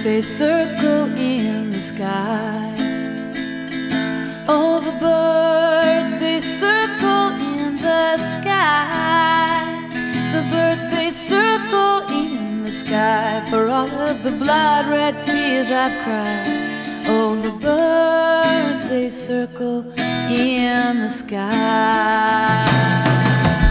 clouds, they circle in the sky. Oh, the birds, they circle in the sky. The birds, they circle in the sky. For all of the blood red tears I've cried. Oh, the birds, they circle in the sky.